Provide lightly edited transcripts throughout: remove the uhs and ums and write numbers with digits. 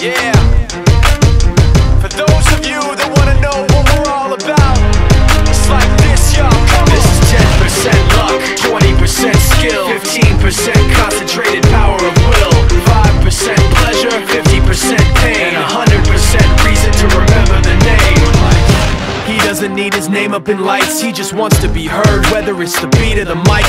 Yeah, for those of you that want to know what we're all about, it's like this, y'all. This is 10% luck, 20% skill, 15% concentrated power of will, 5% pleasure, 50% pain, and 100% reason to remember the name. He doesn't need his name up in lights, he just wants to be heard, whether it's the beat or the mic.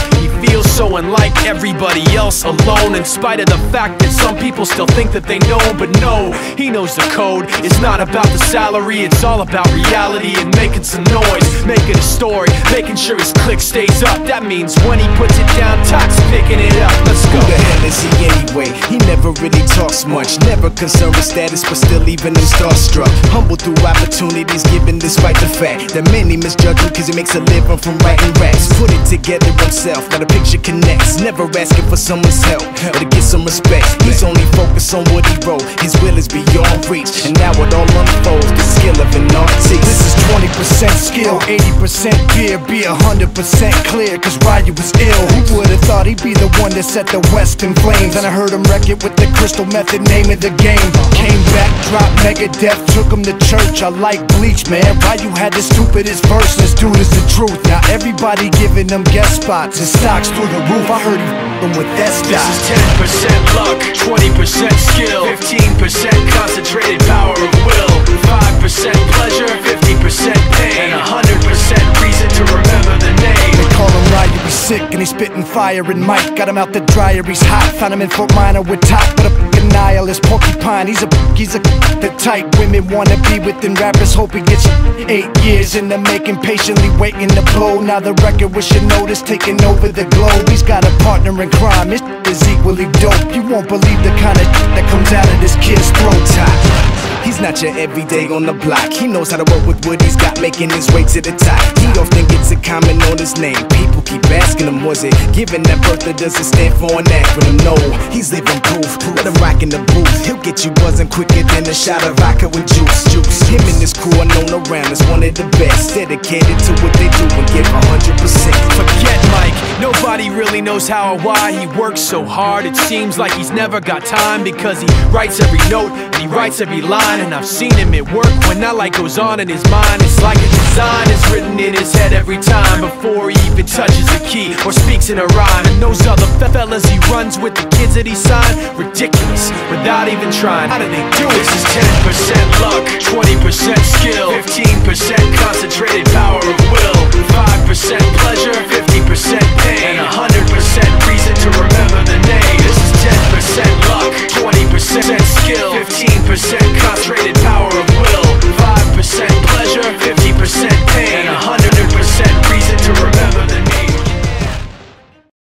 Feels so unlike everybody else, alone, in spite of the fact that some people still think that they know. But no, he knows the code. It's not about the salary, it's all about reality and making some noise, making a story, making sure his click stays up. That means when he puts it down, Tox picking it up. Let's go. Who the hell is he anyway? He never really talks much, never concerned with status, but still even him starstruck. Humble through opportunities given despite the fact that many misjudge him cause he makes a living from writing raps. Put it together himself, not a picture connects, never asking for someone's help or to get some respect. He's only focused on what he wrote, his will is beyond reach, and now it all unfolds, the skill of an artist. This is 20% skill, 80% fear, be 100% clear, cause Ryu was ill. Who would've thought he'd be the one that set the West in flames? And I heard him wreck it with the Crystal Method, name of the game. Came back, dropped Megadeth, took him to church. I like bleach, man, Ryu had the stupidest verse. This dude is the truth, now everybody giving him guest spots and stocks through the roof. I heard you f***ing with that stuff. This is 10% luck, 20% skill, 15% concentrated power of will, 5% pleasure, 50% pain, and 100% reason to remember the name. They call him Ryu, he's sick and he's spitting fire and Mike. Got him out the dryer, he's hot. Found him in Fort Minor with top, but a f***ing nihilist porcupine. He's a the type women wanna be within rappers. Hope he gets 8 years in the making, patiently waiting to blow. Now the record with Shinoda's taking over the globe. He's got a partner in crime, his is equally dope. You won't believe the kind of that comes out of this kid's throat top. He's not your everyday on the block. He knows how to work with what he's got, making his way to the top. He often gets a comment on his name. People keep asking him, was it giving that birth or does it stand for an acronym? No, he's living proof. Let him rock in the booth. He'll get you buzzing quicker than a shot of vodka with juice. Him and his crew are known around as one of the best, dedicated to what they do and give 100%. Forget Mike, nobody really knows how or why he works so hard. It seems like he's never got time, because he writes every note and he writes every line. And I've seen him at work when that light goes on in his mind. It's like a design is written in his head every time, before he even touches a key or speaks in a rhyme. And those other fellas he runs with, the kids that he signed, ridiculous, without even trying. How do they do it? This is 10% luck, 20% skill, 15% concentrated power